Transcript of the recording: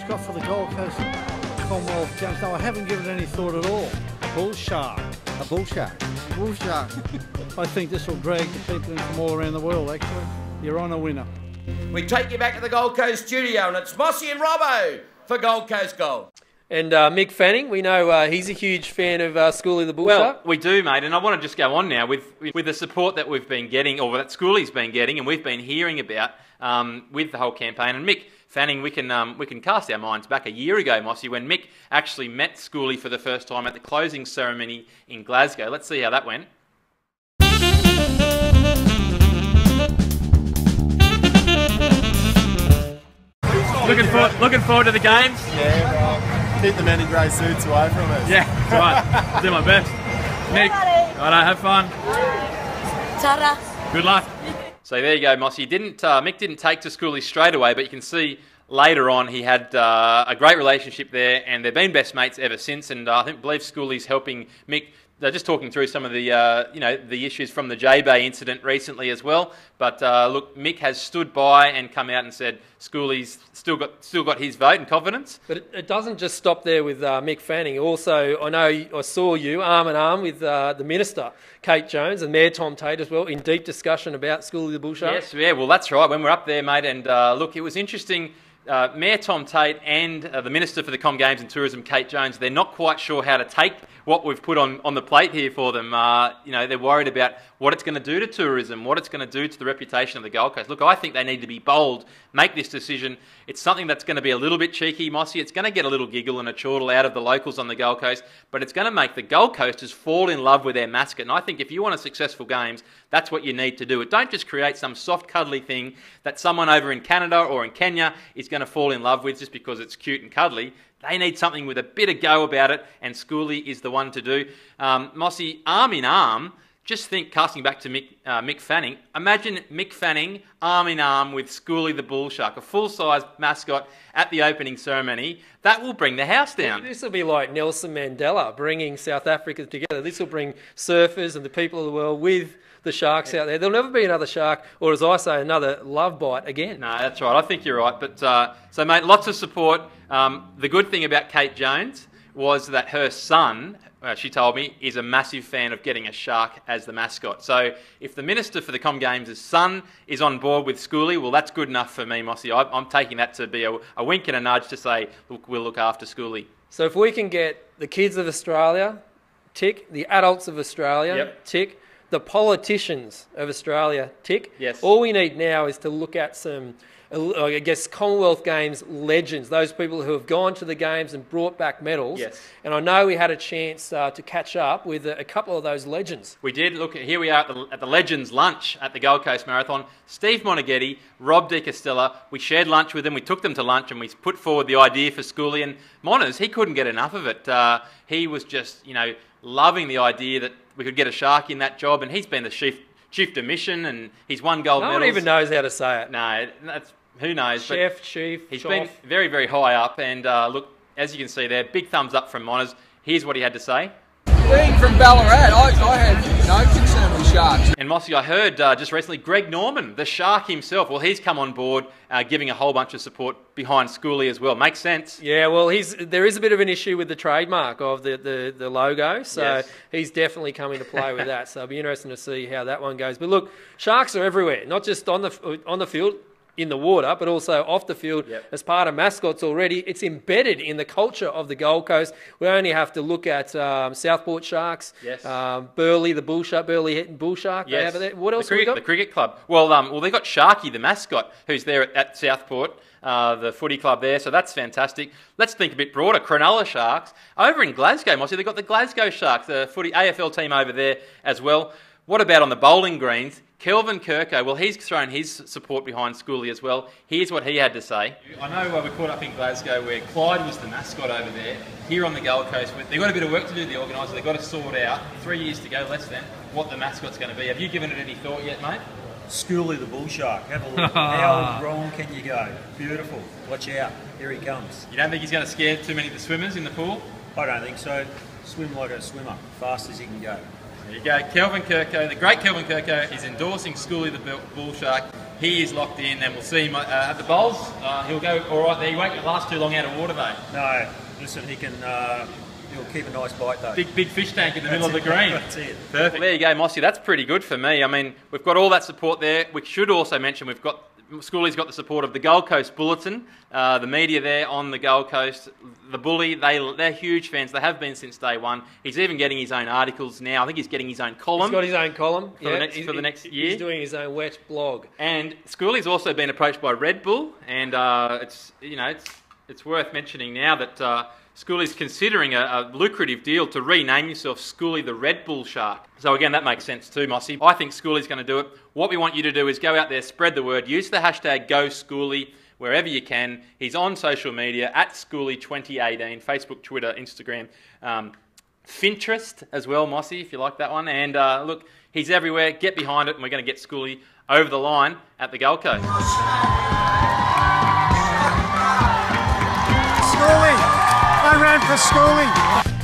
mascot for the Gold Coast Commonwealth Games. No, I haven't given any thought at all. Bull shark. A bull shark. Bull shark. I think this will drag the people in from all around the world, actually. You're on a winner. We take you back to the Gold Coast studio, and it's Mossy and Robbo for Gold Coast Gold. And Mick Fanning, we know he's a huge fan of Schoolie the Bull Shark. Well, we do, mate, and I want to just go on now with the support that we've been getting, or that Schoolie's been getting, and we've been hearing about with the whole campaign. And Mick Fanning, we can cast our minds back a year ago, Mossy, when Mick actually met Schoolie for the first time at the closing ceremony in Glasgow. Let's see how that went. Looking forward to the games. Yeah, well. Keep the men in grey suits away from us. Yeah, that's right. Do my best. Nick, righto, have fun. Ta-ra. Good luck. So there you go, Mossy. Mick didn't take to Schoolie straight away, but you can see later on he had a great relationship there, and they've been best mates ever since. And I believe Schoolie's helping Mick. They're just talking through some of the, you know, the issues from the J-Bay incident recently as well. But look, Mick has stood by and come out and said Schoolie's still got his vote and confidence. But it doesn't just stop there with Mick Fanning. Also, I know I saw you arm in arm with the Minister, Kate Jones, and Mayor Tom Tate as well, in deep discussion about Schoolie the Bull Shark. Yes, yeah, well, that's right. When we're up there, mate, and look, it was interesting. Mayor Tom Tate and the Minister for the Com Games and Tourism, Kate Jones, they're not quite sure how to take what we've put on the plate here for them. You know, they're worried about what it's going to do to tourism, what it's going to do to the reputation of the Gold Coast. Look, I think they need to be bold, make this decision. It's something that's going to be a little bit cheeky, Mossy. It's going to get a little giggle and a chortle out of the locals on the Gold Coast, but it's going to make the Gold Coasters fall in love with their mascot. And I think if you want a successful Games, that's what you need to do. It don't just create some soft, cuddly thing that someone over in Canada or in Kenya is going to fall in love with just because it's cute and cuddly. They need something with a bit of go about it, and Schoolie is the one to do. Mossy, arm in arm, just think, casting back to Mick Fanning, imagine Mick Fanning arm in arm with Schoolie the Bull Shark, a full-size mascot at the opening ceremony. That will bring the house down. This will be like Nelson Mandela bringing South Africa together. This will bring surfers and the people of the world with the sharks out there. There'll never be another shark, or as I say, another love bite again. No, that's right. I think you're right. But so, mate, lots of support. The good thing about Kate Jones was that her son, she told me, is a massive fan of getting a shark as the mascot. So if the Minister for the Com Games' son is on board with Schoolie, well, that's good enough for me, Mossy. I'm taking that to be a wink and a nudge to say, look, we'll look after Schoolie. So if we can get the kids of Australia, tick, the adults of Australia, yep, tick, the politicians of Australia, tick. Yes. All we need now is to look at some, I guess, Commonwealth Games legends, those people who have gone to the Games and brought back medals. Yes. And I know we had a chance to catch up with a couple of those legends. We did. Look, here we are at the Legends Lunch at the Gold Coast Marathon. Steve Moneghetti, Rob DiCostella, we shared lunch with them. We took them to lunch and we put forward the idea for Schoolie. And Monez, he couldn't get enough of it. He was just, you know, loving the idea that we could get a shark in that job, and he's been the chief de mission, and he's won gold medals. No one even knows how to say it. No, that's, who knows? Chef, chief, he's been very, very high up, and look, as you can see there, big thumbs up from Monez. Here's what he had to say. Being from Ballarat, I had no concern with sharks. And Mossy, I heard just recently Greg Norman, the shark himself, well, he's come on board giving a whole bunch of support behind Schoolie as well. Makes sense. Yeah, well, there is a bit of an issue with the trademark of the logo, so yes, he's definitely come into play with that. So it'll be interesting to see how that one goes. But look, sharks are everywhere, not just on the field, in the water, but also off the field, yep, as part of mascots already. It's embedded in the culture of the Gold Coast. We only have to look at Southport Sharks, yes, Burley, the bull shark, Burley bull shark. Yes. They have there. What else have we got? The cricket club. Well, well, they got Sharky, the mascot, who's there at Southport, the footy club there. So that's fantastic. Let's think a bit broader. Cronulla Sharks over in Glasgow, Mossy. They've got the Glasgow Sharks, the footy AFL team over there as well. What about on the bowling greens? Kelvin Kerkow, well, he's thrown his support behind Schoolie as well. Here's what he had to say. I know we caught up in Glasgow where Clyde was the mascot over there. Here on the Gold Coast, they've got a bit of work to do, the organiser. They've got to sort out, 3 years to go, less than, what the mascot's going to be. Have you given it any thought yet, mate? Schoolie the Bull Shark. Have a look. How wrong can you go? Beautiful. Watch out. Here he comes. You don't think he's going to scare too many of the swimmers in the pool? I don't think so. Swim like a swimmer. Fast as he can go. There you go, Kelvin Kerkow. The great Kelvin Kerkow is endorsing Schoolie the Bull Shark. He is locked in, and we'll see him at the bowls. He'll go all right there. He won't last too long out of water, though. No, listen, he can. He'll keep a nice bite, though. Big fish tank in the middle of the green. That's it. Perfect. Well, there you go, Mossy. That's pretty good for me. I mean, we've got all that support there. We should also mention we've got. Schoolie's got the support of the Gold Coast Bulletin, the media there on the Gold Coast, the Bully, they're huge fans, they have been since day one. He's even getting his own articles now, I think he's getting his own column. He's got his own column for the next year. He's doing his own wet blog. And Schoolie's also been approached by Red Bull, and it's worth mentioning now that Schoolie's considering a lucrative deal to rename yourself Schoolie the Red Bull Shark. So again, that makes sense too, Mossy. I think Schoolie's going to do it. What we want you to do is go out there, spread the word, use the hashtag GoSchoolie wherever you can. He's on social media, at Schoolie2018, Facebook, Twitter, Instagram, Finterest as well, Mossy, if you like that one. And look, he's everywhere. Get behind it, and we're going to get Schoolie over the line at the Gold Coast. Schoolie! I ran for Schoolie.